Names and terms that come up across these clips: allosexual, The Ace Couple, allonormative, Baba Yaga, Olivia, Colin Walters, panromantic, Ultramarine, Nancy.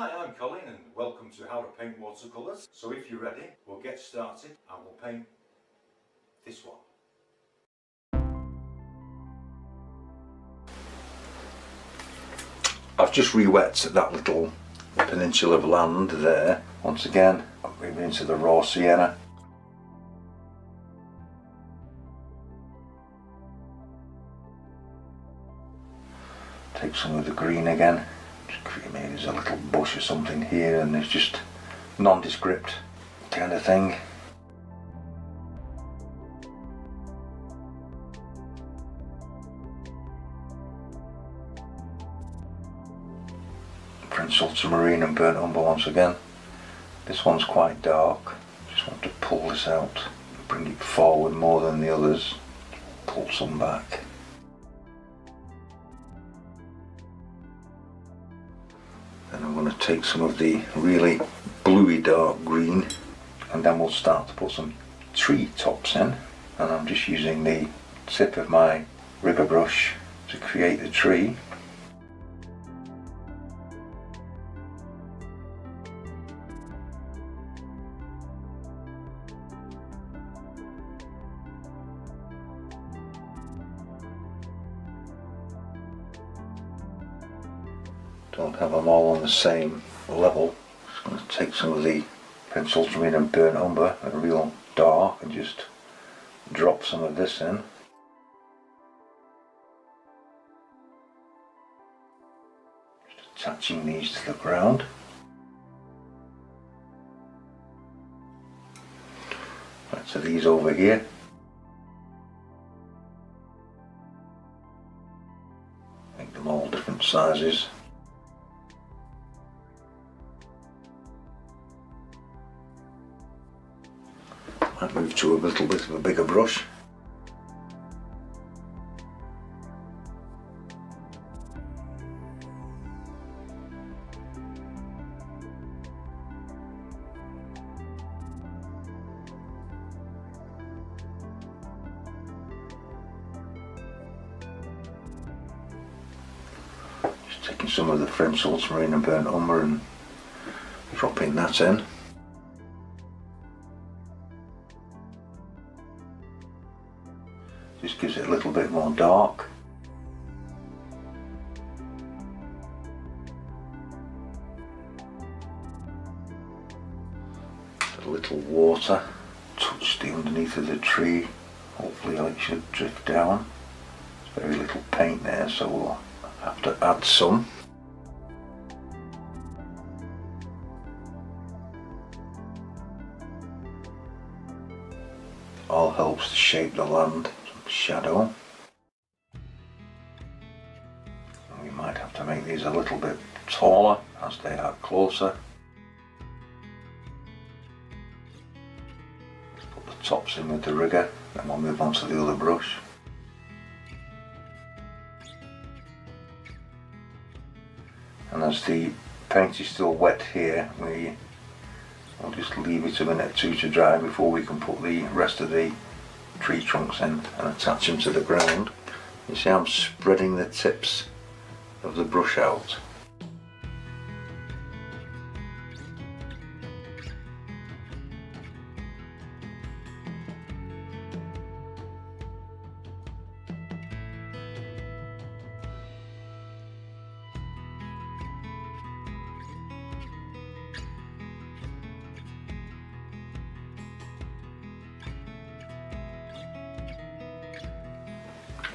Hi, I'm Colin and welcome to How to Paint Watercolours. So if you're ready, we'll get started and we'll paint this one. I've just re-wet that little peninsula of land there. Once again, I'm moving into the raw sienna. Take some of the green again. Maybe there's a little bush or something here and it's just nondescript kind of thing. Prince Ultramarine and Burnt Umber once again. This one's quite dark. Just want to pull this out and bring it forward more than the others. Pull some back. And I'm going to take some of the really bluey dark green, and then we'll start to put some tree tops in, and I'm just using the tip of my river brush to create the tree. Don't have them all on the same level. Just going to take some of the Prince Ultramarine and Burnt Umber, a real dark, and just drop some of this in. Just attaching these to the ground. Right, so these over here. Make them all different sizes. I'll move to a little bit of a bigger brush. Just taking some of the French Ultramarine and Burnt Umber and dropping that in. Just gives it a little bit more dark. A little water, touch the underneath of the tree, hopefully it should drift down. There's very little paint there, so we'll have to add some. All helps to shape the land. Shadow. We might have to make these a little bit taller as they are closer. Let's put the tops in with the rigger, then we'll move on to the other brush. And as the paint is still wet here, we'll just leave it a minute or two to dry before we can put the rest of the tree trunks in and attach them to the ground. You see I'm spreading the tips of the brush out.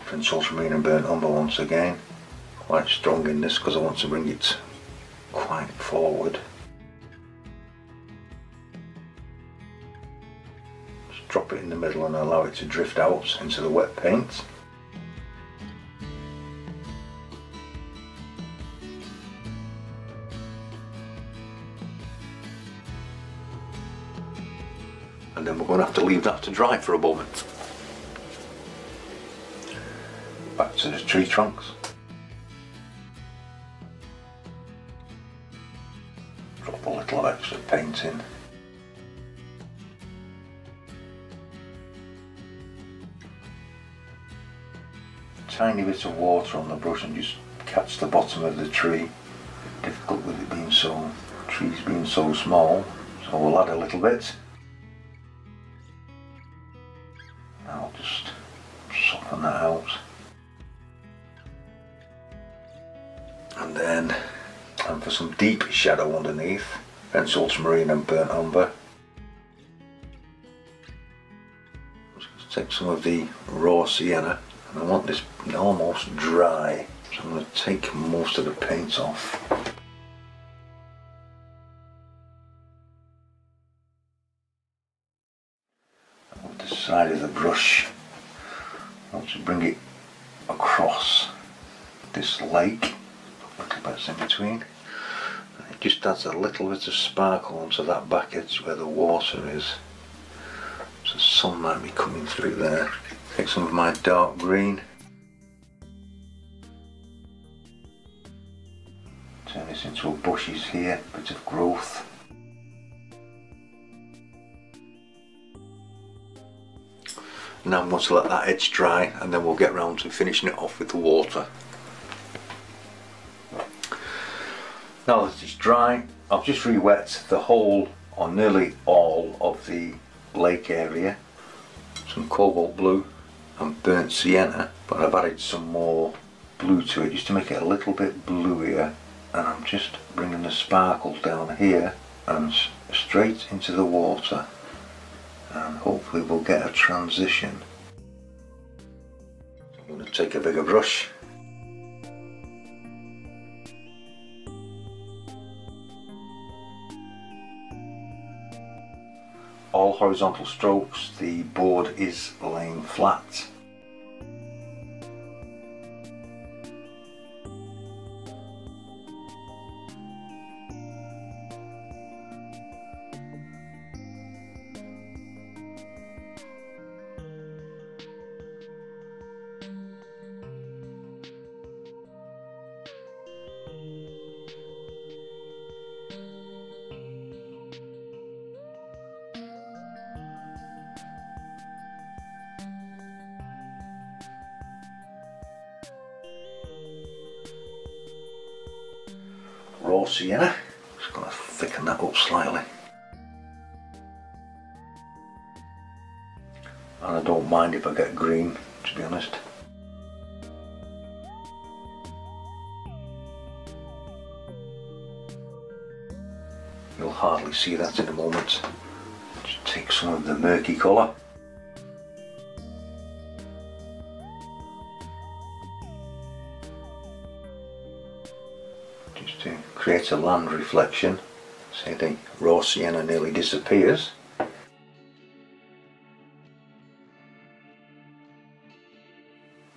Prince Ultramarine and Burnt Umber once again. Quite strong in this because I want to bring it quite forward. Just drop it in the middle and allow it to drift out into the wet paint. And then we're going to have to leave that to dry for a moment. Back to the tree trunks. Drop a little extra paint in. A tiny bit of water on the brush and just catch the bottom of the tree. Difficult with it being so the tree's been so small, so we'll add a little bit. I'll just soften that out. And then, and for some deep shadow underneath, hence ultramarine and burnt umber. I'm just going to take some of the raw sienna, and I want this almost dry, so I'm going to take most of the paint off. With the side of the brush, I'll just bring it across this lake, little bits in between, and it just adds a little bit of sparkle onto that back edge where the water is, so sun might be coming through there. Take some of my dark green, turn this into a bushes here, a bit of growth, and now I'm going to let that edge dry, and then we'll get round to finishing it off with the water. Now that it's dry, I've just re-wet the whole, or nearly all, of the lake area. Some cobalt blue and burnt sienna, but I've added some more blue to it just to make it a little bit bluier. And I'm just bringing the sparkles down here and straight into the water. And hopefully we'll get a transition. I'm going to take a bigger brush. All horizontal strokes, the board is laying flat. Raw sienna, just going to thicken that up slightly, and I don't mind if I get green, to be honest. You'll hardly see that in a moment. Just take some of the murky colour. Create a land reflection. See, the raw sienna nearly disappears.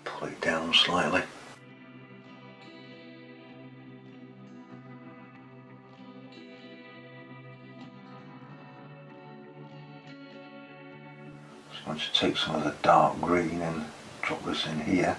Pull it down slightly. So I'm going to take some of the dark green and drop this in here.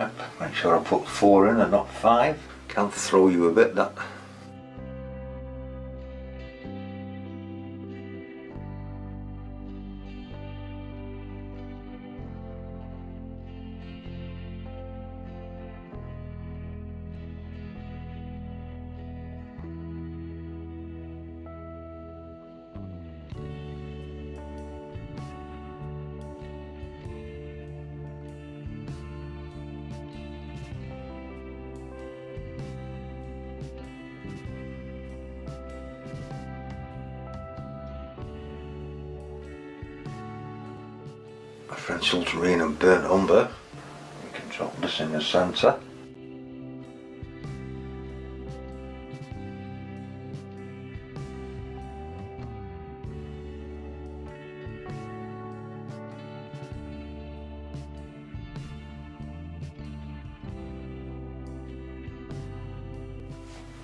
Yep, make sure I put 4 in and not 5. Can throw you a bit, that. My French ultramarine and burnt umber. We can drop this in the centre.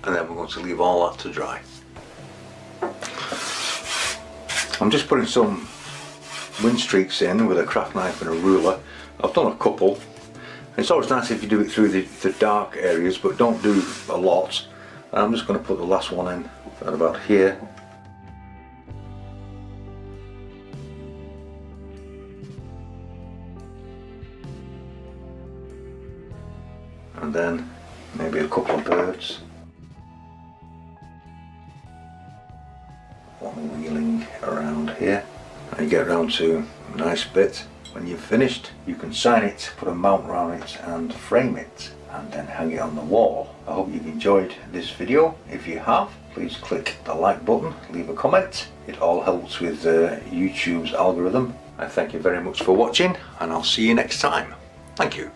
And then we're going to leave all that to dry. I'm just putting some wind streaks in with a craft knife and a ruler. I've done a couple. It's always nice if you do it through the dark areas, but don't do a lot. And I'm just going to put the last one in at about here. And then maybe a couple of birds. One wheeling around here. And you get around to a nice bit. When you've finished, you can sign it, put a mount around it and frame it, and then hang it on the wall. I hope you've enjoyed this video. If you have, please click the like button, leave a comment. It all helps with YouTube's algorithm. I thank you very much for watching, and I'll see you next time. Thank you.